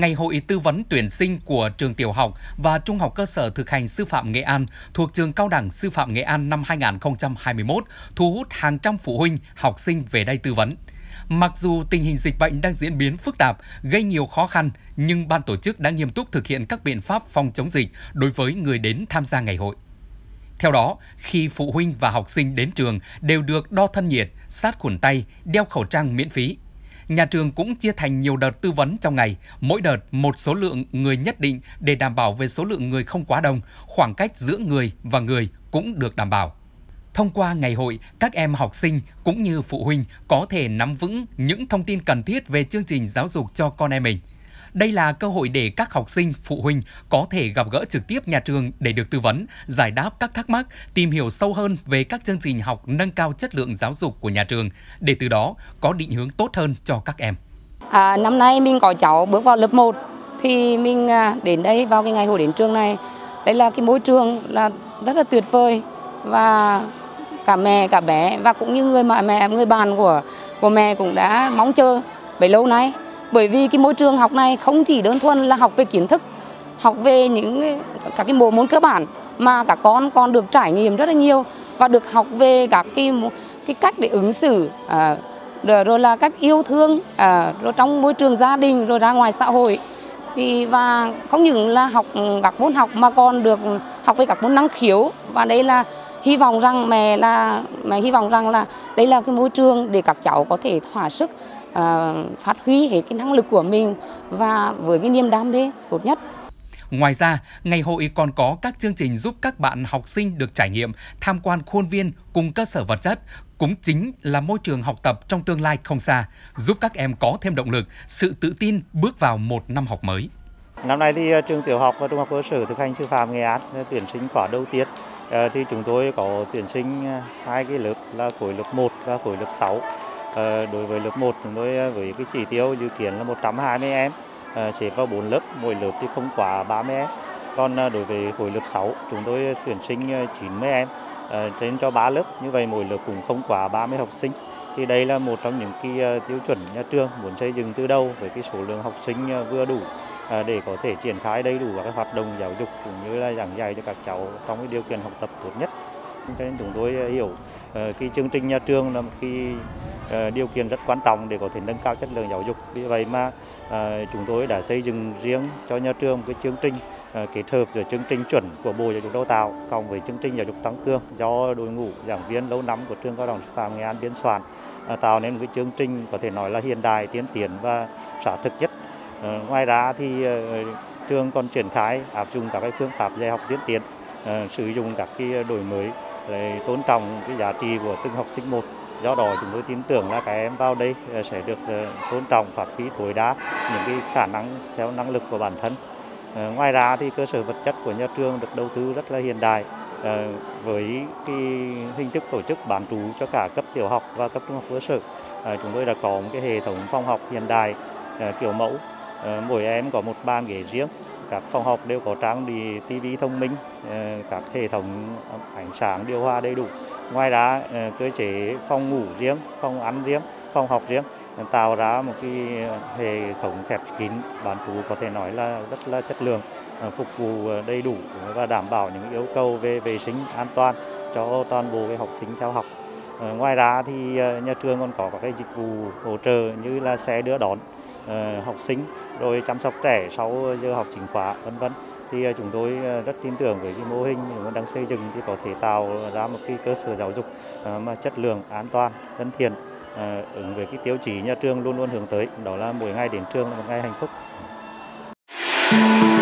Ngày hội tư vấn tuyển sinh của trường tiểu học và trung học cơ sở thực hành sư phạm Nghệ An thuộc trường Cao đẳng Sư phạm Nghệ An năm 2021 thu hút hàng trăm phụ huynh, học sinh về đây tư vấn. Mặc dù tình hình dịch bệnh đang diễn biến phức tạp, gây nhiều khó khăn, nhưng ban tổ chức đã nghiêm túc thực hiện các biện pháp phòng chống dịch đối với người đến tham gia ngày hội. Theo đó, khi phụ huynh và học sinh đến trường đều được đo thân nhiệt, sát khuẩn tay, đeo khẩu trang miễn phí. Nhà trường cũng chia thành nhiều đợt tư vấn trong ngày, mỗi đợt một số lượng người nhất định để đảm bảo về số lượng người không quá đông, khoảng cách giữa người và người cũng được đảm bảo. Thông qua ngày hội, các em học sinh cũng như phụ huynh có thể nắm vững những thông tin cần thiết về chương trình giáo dục cho con em mình. Đây là cơ hội để các học sinh, phụ huynh có thể gặp gỡ trực tiếp nhà trường để được tư vấn, giải đáp các thắc mắc, tìm hiểu sâu hơn về các chương trình học nâng cao chất lượng giáo dục của nhà trường, để từ đó có định hướng tốt hơn cho các em. Năm nay mình có cháu bước vào lớp 1, thì mình đến đây vào cái ngày hội đến trường này. Đây là cái môi trường là rất là tuyệt vời, và cả mẹ, cả bé và cũng như người bạn của mẹ cũng đã mong chờ bấy lâu nay. Bởi vì cái môi trường học này không chỉ đơn thuần là học về kiến thức, học về các cái bộ môn cơ bản, mà các con còn được trải nghiệm rất là nhiều và được học về các cái cách để ứng xử, rồi là cách yêu thương, rồi trong môi trường gia đình, rồi ra ngoài xã hội. Và không những là học các môn học mà còn được học về các môn năng khiếu, và đây là hy vọng rằng là đây là cái môi trường để các cháu có thể thỏa sức, phát huy hết cái năng lực của mình và với cái niềm đam mê tốt nhất. Ngoài ra, ngày hội còn có các chương trình giúp các bạn học sinh được trải nghiệm, tham quan khuôn viên cùng cơ sở vật chất, cũng chính là môi trường học tập trong tương lai không xa, giúp các em có thêm động lực, sự tự tin bước vào một năm học mới. Năm nay thì trường tiểu học và trung học cơ sở thực hành sư phạm Nghệ An tuyển sinh khóa đầu tiết, thì chúng tôi có tuyển sinh hai cái lớp là khối lớp 1 và khối lớp 6. Đối với lớp 1, chúng tôi với cái chỉ tiêu dự kiến là 120 em, xếp vào 4 lớp, mỗi lớp thì không quá 30 em. Còn đối với khối lớp 6, chúng tôi tuyển sinh 90 em, trên cho 3 lớp, như vậy mỗi lớp cũng không quá 30 học sinh. Thì đây là một trong những cái tiêu chuẩn nhà trường muốn xây dựng từ đầu với cái số lượng học sinh vừa đủ để có thể triển khai đầy đủ các cái hoạt động giáo dục cũng như là giảng dạy cho các cháu trong cái điều kiện học tập tốt nhất. Nên chúng tôi hiểu cái chương trình nhà trường là một cái điều kiện rất quan trọng để có thể nâng cao chất lượng giáo dục. Vì vậy mà chúng tôi đã xây dựng riêng cho nhà trường một cái chương trình kết hợp giữa chương trình chuẩn của Bộ Giáo dục đào tạo cộng với chương trình giáo dục tăng cường do đội ngũ giảng viên lâu năm của trường Cao đẳng Sư phạm Nghệ An biên soạn, tạo nên một cái chương trình có thể nói là hiện đại, tiên tiến và sát thực nhất. Ngoài ra thì trường còn triển khai áp dụng các cái phương pháp dạy học tiên tiến, sử dụng các cái đổi mới để tôn trọng cái giá trị của từng học sinh một. Do đó chúng tôi tin tưởng là các em vào đây sẽ được tôn trọng, phát huy tối đa những cái khả năng theo năng lực của bản thân. Ngoài ra thì cơ sở vật chất của nhà trường được đầu tư rất là hiện đại, với cái hình thức tổ chức bán trú cho cả cấp tiểu học và cấp trung học cơ sở. Chúng tôi đã có một cái hệ thống phòng học hiện đại kiểu mẫu, mỗi em có một bàn ghế riêng. Các phòng học đều có trang bị tivi thông minh, các hệ thống ánh sáng, điều hòa đầy đủ. Ngoài ra, cơ chế phòng ngủ riêng, phòng ăn riêng, phòng học riêng tạo ra một cái hệ thống khép kín bán trú có thể nói là rất là chất lượng, phục vụ đầy đủ và đảm bảo những yêu cầu về vệ sinh an toàn cho toàn bộ các học sinh theo học. Ngoài ra thì nhà trường còn có các cái dịch vụ hỗ trợ như là xe đưa đón học sinh, rồi chăm sóc trẻ sau giờ học chính khóa, vân vân. Thì chúng tôi rất tin tưởng với cái mô hình chúng tôi đang xây dựng thì có thể tạo ra một cái cơ sở giáo dục mà chất lượng, an toàn, thân thiện, ứng với cái tiêu chí nhà trường luôn luôn hướng tới, đó là mỗi ngày đến trường là một ngày hạnh phúc.